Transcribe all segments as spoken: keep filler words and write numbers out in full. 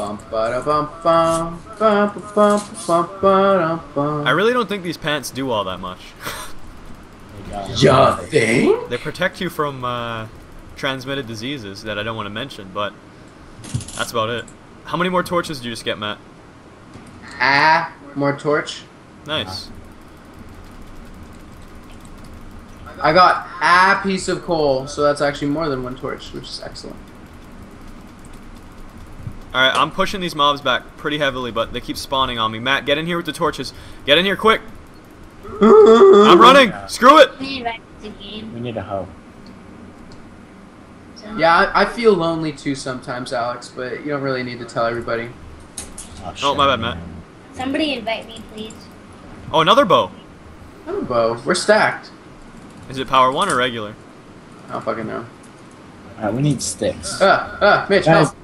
I really don't think these pants do all that much. Ya think? They protect you from uh, transmitted diseases that I don't want to mention, but that's about it. How many more torches did you just get, Matt? Ah, more torch. Nice. I got a piece of coal, so that's actually more than one torch, which is excellent. Alright, I'm pushing these mobs back pretty heavily, but they keep spawning on me. Matt, get in here with the torches. Get in here, quick! I'm running! Yeah. Screw it! We need a hoe. Yeah, I, I feel lonely too sometimes, Alex, but you don't really need to tell everybody. Oh, oh my bad, Matt. Somebody invite me, please. Oh, another bow! Another bow. We're stacked. Is it power one or regular? I don't fucking know. Alright, we need sticks. Uh, uh, Mitch, help!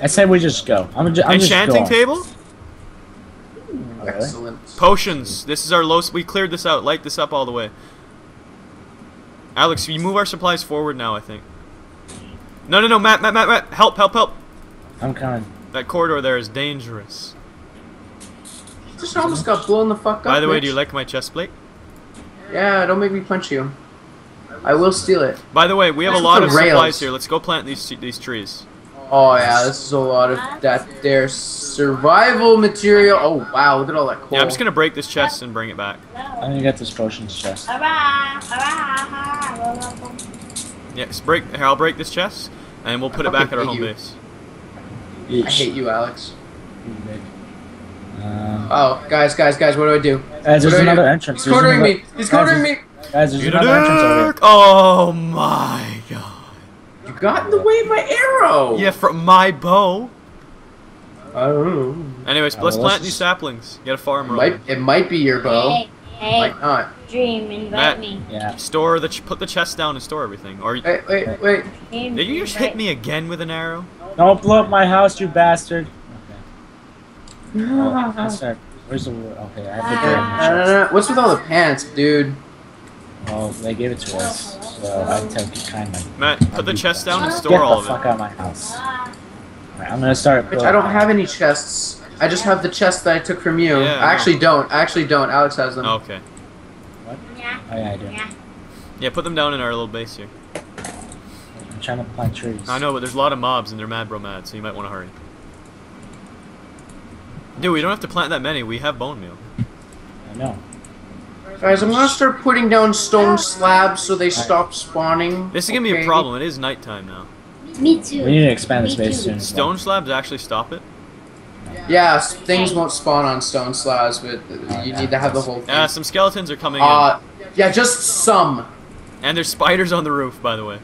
I said we just go. I'm, I'm Enchanting just table? Oh, excellent. Really? Potions. This is our low... We cleared this out. Light this up all the way. Alex, you move our supplies forward now, I think. No, no, no. Matt, Matt, Matt, Matt. Help, help, help. I'm coming. That corridor there is dangerous. Just almost got blown the fuck up, By the way, Mitch. Do you like my chest plate? Yeah, don't make me punch you. I will steal it. By the way, we have There's a lot of rails. supplies here. Let's go plant these these trees. Oh yeah, this is a lot of that there survival material. Oh wow, look at all that coal. Yeah, I'm just gonna break this chest and bring it back. I'm gonna get this potions chest. Yeah, break. Here, I'll break this chest, and we'll put I it back at our home you. base. I hate you, Alex. Um, oh, guys, guys, guys, what do I do? Guys, there's do another do? entrance. He's cornering me. He's cornering me. Guys, there's another entrance over here. Oh my god. You got in the way of my arrow! Yeah, from my bow. I don't know. Anyways, let's plant these saplings. Get a farm roll. It, it might be your bow. Hey, hey, might not. Dream, invite Matt, me. Yeah. Store the ch put the chest down and store everything. Or wait, wait, wait. Dream, Did you just hit me again with an arrow? Don't blow up my house, you bastard. Okay. Oh, that's our, where's the okay? I have the uh, What's with all the pants, dude? Well, they gave it to us. So I take it kindly. Matt, put the chest down and store all of it. Get the fuck out of my house. Right, I'm gonna start. Bitch, I don't have any chests. I just have the chest that I took from you. Yeah, I actually no. don't. I actually don't. Alex has them. Oh, okay. What? Yeah. Oh yeah, I do. Yeah. yeah, put them down in our little base here. I'm trying to plant trees. I know, but there's a lot of mobs and they're mad bro mad, so you might want to hurry. Dude, we don't have to plant that many. We have bone meal. I know. Guys, I'm gonna start putting down stone slabs so they stop spawning. This is gonna okay. be a problem. It is nighttime now. Me too. We need to expand the space soon. Stone slabs actually stop it? Yeah, things won't spawn on stone slabs, but you need to have the whole thing. Yeah, uh, some skeletons are coming uh, in. Yeah, just some. And there's spiders on the roof, by the way.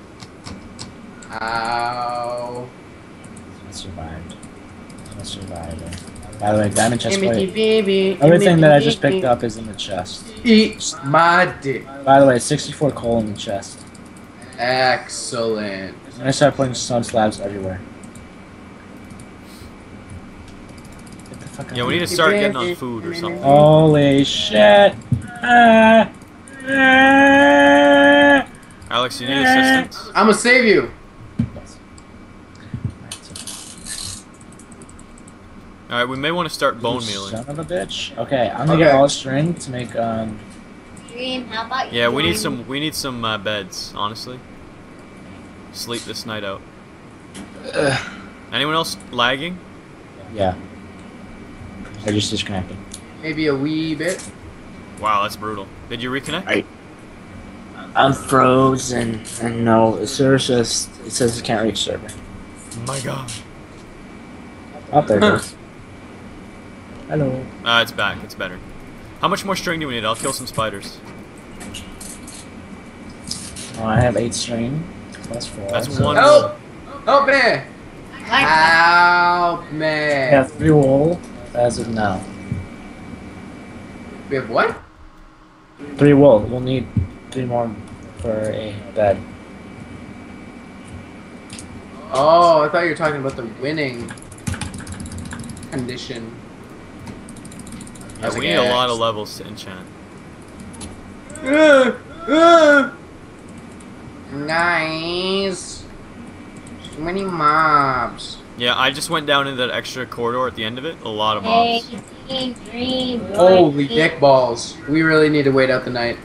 Ow. I survived. I survived. By the way, diamond chest plate. Baby, Everything that I just picked up is in the chest. Eat my dick. By the way, sixty-four coal in the chest. Excellent. I'm gonna start putting stone slabs everywhere. Get the fuck yeah, we need to start getting on food or something. Holy shit! Ah, ah, Alex, you need ah. assistance. I'm gonna save you. Alright, we may want to start bone mealing. Son of a bitch. Okay, I'm gonna okay. get all string to make, um... Dream, how about you? Yeah, we need some, we need some uh, beds, honestly. Sleep this night out. Ugh. Anyone else lagging? Yeah. I just disconnected. Maybe a wee bit. Wow, that's brutal. Did you reconnect? I, I'm frozen, and no, it says it says it can't reach server. Oh my god. Up there huh. goes. Hello. Uh, it's back. It's better. How much more string do we need? I'll kill some spiders. Oh, I have eight string. Plus four. That's so one. Help! Help me! Help me! We have three wool as of now. We have what? Three wool. We'll need three more for a bed. Oh, I thought you were talking about the winning condition. Yeah, we need a lot of levels to enchant. Uh, uh. Nice. Too many mobs. Yeah, I just went down into that extra corridor at the end of it. A lot of mobs. Holy dick balls. We really need to wait out the night.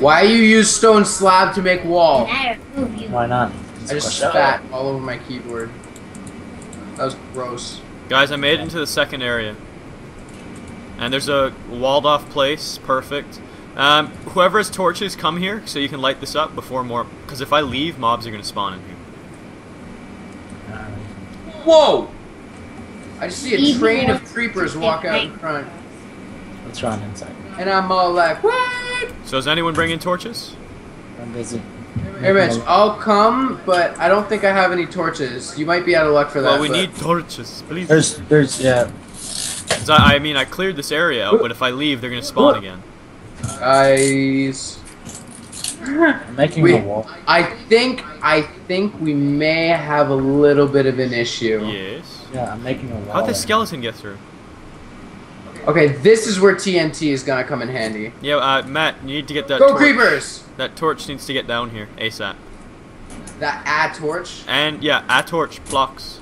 Why you use stone slab to make wall? Why not? I just spat all over my keyboard. That was gross. Guys, I made it into the second area. And there's a walled off place. Perfect. Um, whoever has torches, come here so you can light this up before more. Because if I leave, mobs are going to spawn in here. Whoa! I just see a train of creepers walk out in front. Let's run inside. And I'm all like, what? So is anyone bringing torches? I'm busy. Hey Mitch, I'll come, but I don't think I have any torches. You might be out of luck for that. Well, we but... need torches, please. There's, there's, yeah. So, I mean, I cleared this area out, but if I leave, they're gonna spawn again. Guys, I'm making we, a wall. I think, I think we may have a little bit of an issue. Yes. Yeah, I'm making a wall. How'd the skeleton get through? Okay, this is where T N T is gonna come in handy. Yeah, uh, Matt, you need to get that. Go torch. Creepers! That torch needs to get down here ASAP. That a torch? And yeah, a torch blocks.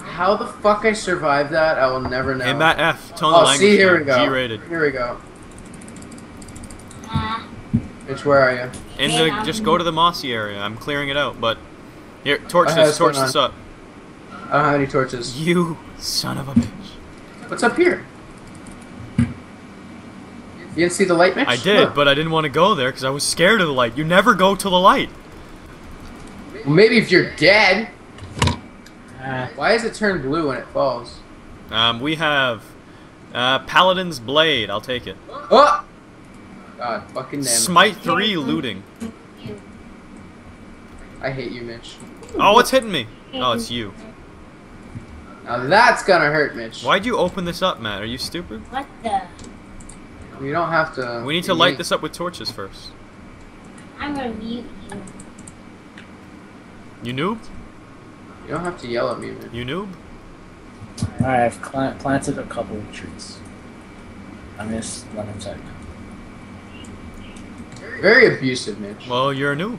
How the fuck I survived that? I will never know. Hey Matt F, tone oh, the language. See, here we go. G-rated. Here we go. Uh, Mitch, where are you? In the, just go to the mossy area. I'm clearing it out, but here, torch okay, this, torch this up. I don't have any torches. You son of a bitch. What's up here? You didn't see the light, Mitch? I did, huh. But I didn't want to go there because I was scared of the light. You never go to the light. Well, maybe if you're dead. Uh, Why does it turn blue when it falls? Um, we have uh, Paladin's Blade. I'll take it. Oh! God, fucking damn. Smite three looting. I hate you, Mitch. Oh, it's hitting me. Oh, it's you. Now that's gonna hurt, Mitch. Why'd you open this up, Matt? Are you stupid? What the? We don't have to... We need to light this up with torches first. I'm gonna mute you. You noob? You don't have to yell at me, Mitch. You noob? Alright, I've plant planted a couple of trees. I missed one inside. Very abusive, Mitch. Well, you're a noob.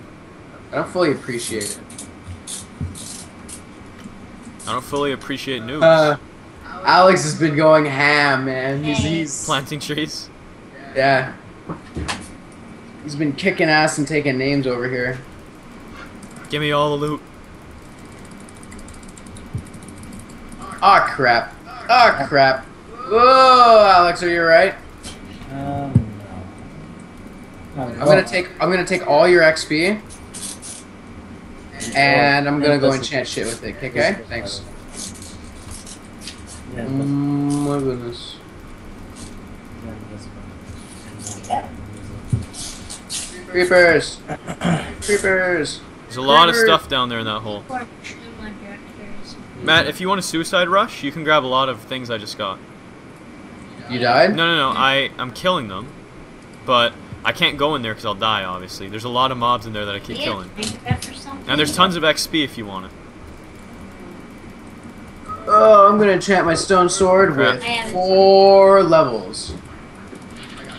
I don't fully appreciate it. I don't fully appreciate noobs. Uh, Alex has been going ham, man. He's, he's planting trees. Yeah. He's been kicking ass and taking names over here. Give me all the loot. Ah oh, crap. Ah oh, crap. Whoa, Alex, are you alright? Um, no. I'm gonna take. I'm gonna take all your X P. And I'm gonna go enchant shit with it, okay? Thanks. Oh my goodness. Creepers! Creepers! There's a lot of stuff down there in that hole. Matt, if you want a suicide rush, you can grab a lot of things I just got. You died? No, no, no, I, I'm killing them. But I can't go in there because I'll die, obviously. There's a lot of mobs in there that I keep killing. And there's tons of X P if you want it. Oh, I'm going to enchant my stone sword with four levels.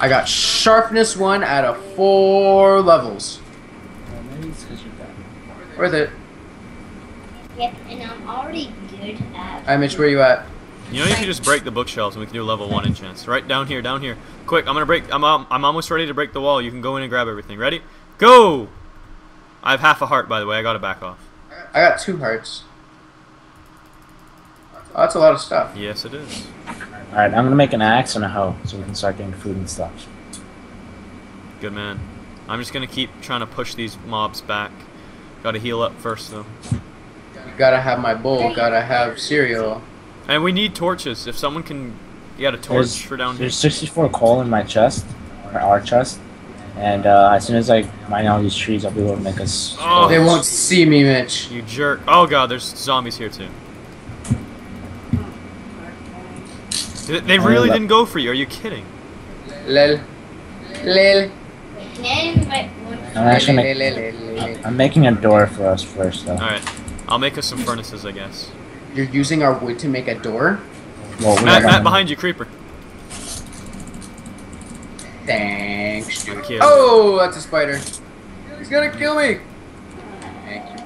I got sharpness one out of four levels. Worth it. Yep, and I'm already good at... Alright, Mitch, where you at? You know you can just break the bookshelves and we can do level one enchants. Right down here, down here. Quick, I'm gonna break. I'm um, I'm almost ready to break the wall. You can go in and grab everything. Ready? Go! I have half a heart, by the way. I gotta back off. I got two hearts. Oh, that's a lot of stuff. Yes, it is. All right, I'm gonna make an axe and a hoe so we can start getting food and stuff. Good man. I'm just gonna keep trying to push these mobs back. Gotta heal up first though. You gotta have my bowl. Gotta have cereal. And we need torches. If someone can get a torch there's, for down here. There's sixty-four coal in my chest, or our chest, and uh, as soon as I mine all these trees, I'll be able to make us. Oh, they won't see me, Mitch. You jerk. Oh god, there's zombies here too. They, they really didn't go for you, are you kidding? Lil. Lil. I'm actually making, I'm making a door for us first, though. Alright, I'll make us some furnaces, I guess. You're using our wood to make a door? Well, Matt, Matt behind you, creeper. Thanks, dude. Thank oh, that's a spider. He's gonna kill me. Thank you.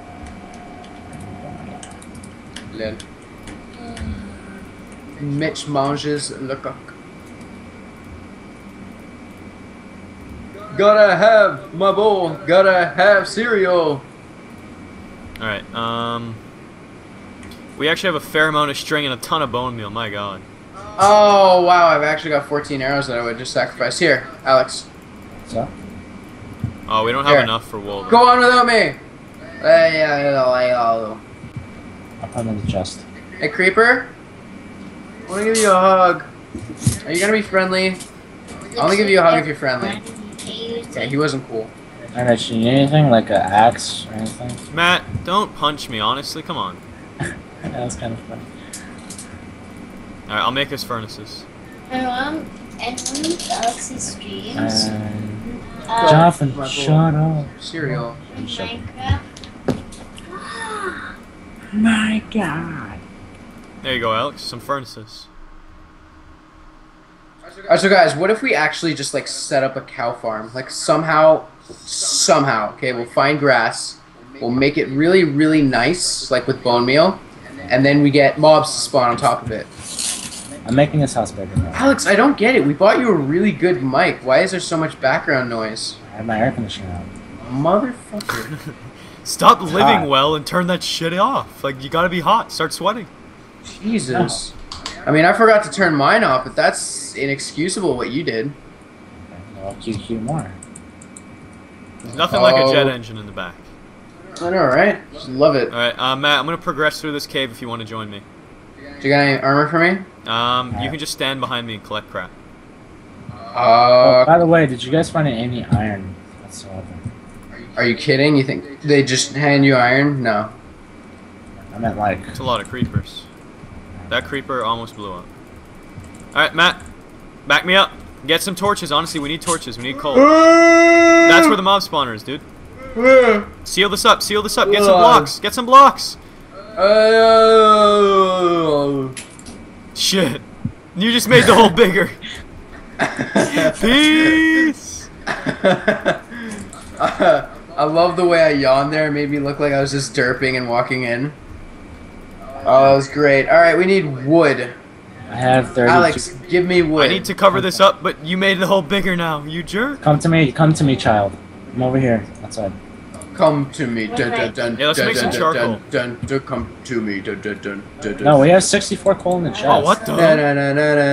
plaine. Mitch manges le coq. Gotta have my bowl. Gotta have cereal. Alright, um... we actually have a fair amount of string and a ton of bone meal, my god. Oh, wow, I've actually got fourteen arrows that I would just sacrifice. Here, Alex. So? Oh, we don't have Here. enough for wool. Go on without me! I'll put him in the chest. Hey, Creeper? I want to give you a hug. Are you going to be friendly? I'll only give you a hug if you're friendly. Okay, he wasn't cool. Alright, you need anything? Like an axe or anything? Matt, don't punch me, honestly. Come on. That was kind of funny. Alright, I'll make us furnaces. My mom and Alex's dreams. Um, uh, Jonathan, uh, shut up. Cereal. Minecraft. My god. There you go, Alex. Some furnaces. Alright, so guys, what if we actually just, like, set up a cow farm? Like, somehow, somehow, okay, we'll find grass, we'll make it really, really nice, like with bone meal, and then we get mobs to spawn on top of it. I'm making this house bigger now. Alex, I don't get it. We bought you a really good mic. Why is there so much background noise? I have my air conditioner on. Motherfucker. Stop it's living hot. well and turn that shit off. Like, you gotta be hot. Start sweating. Jesus. Oh. I mean, I forgot to turn mine off, but that's inexcusable what you did. I'll Q Q more. There's nothing oh. like a jet engine in the back. I know, right? Just love it. Alright, uh, Matt, I'm going to progress through this cave if you want to join me. Do you got any armor for me? Um, right. You can just stand behind me and collect crap. Uh, oh, by the way, did you guys find any iron whatsoever? Are you kidding? You think they just hand you iron? No. I meant like... It's a lot of creepers. That creeper almost blew up. Alright, Matt. Back me up. Get some torches. Honestly, we need torches. We need coal. That's where the mob spawner is, dude. Seal this up. Seal this up. Get some blocks. Get some blocks. Shit. You just made the hole bigger. Peace. uh, I love the way I yawned there. It made me look like I was just derping and walking in. Oh, that was great. Alright, we need wood. I have thirty. Alex, give me wood. I need to cover this up, but you made the hole bigger now, you jerk. Come to me, come to me, child. I'm over here, outside. Come to me. Dun, dun, dun, yeah, let's dun, make some charcoal. Dun, dun, dun, come to me. Dun, dun, dun, dun, dun. No, we have sixty-four coal in the chest. Oh, what the?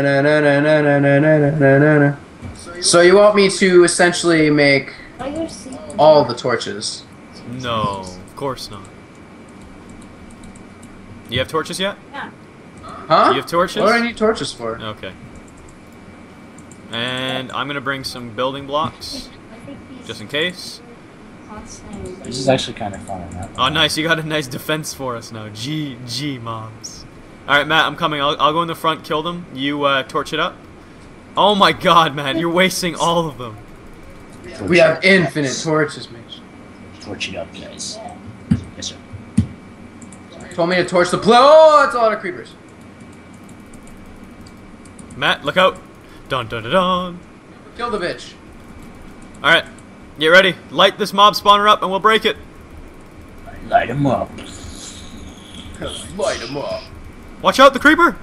So you want me to essentially make all the torches? No, of course not. You have torches yet? Yeah. Huh? You have torches? What do I need torches for? Okay. And I'm gonna bring some building blocks, just in case. This is actually kind of fun. Oh, nice! You got a nice defense for us now. G, G, mobs. All right, Matt, I'm coming. I'll, I'll go in the front, kill them. You uh, torch it up. Oh my God, man! You're wasting all of them. Torch we have infinite guys. torches, Mitch. Torch it up, guys. Yes, sir. Told me to torch the pl- Oh, that's a lot of creepers. Matt, look out. Dun dun dun dun. Kill the bitch. Alright. Get ready. Light this mob spawner up and we'll break it. Light him up. Light him up. Watch out, the creeper.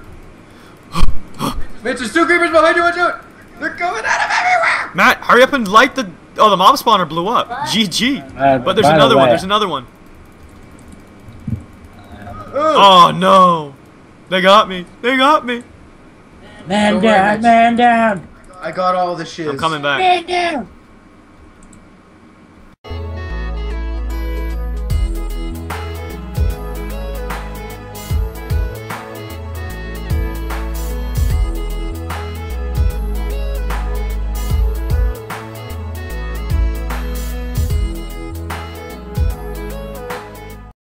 Mitch, there's two creepers behind you. Watch out. They're coming out of everywhere. Matt, hurry up and light the... Oh, the mob spawner blew up. What? G G. Uh, but there's another the way, one. There's another one. Oh no! They got me! They got me! Man down! Man down! I got all the shiz. I'm coming back. Man down!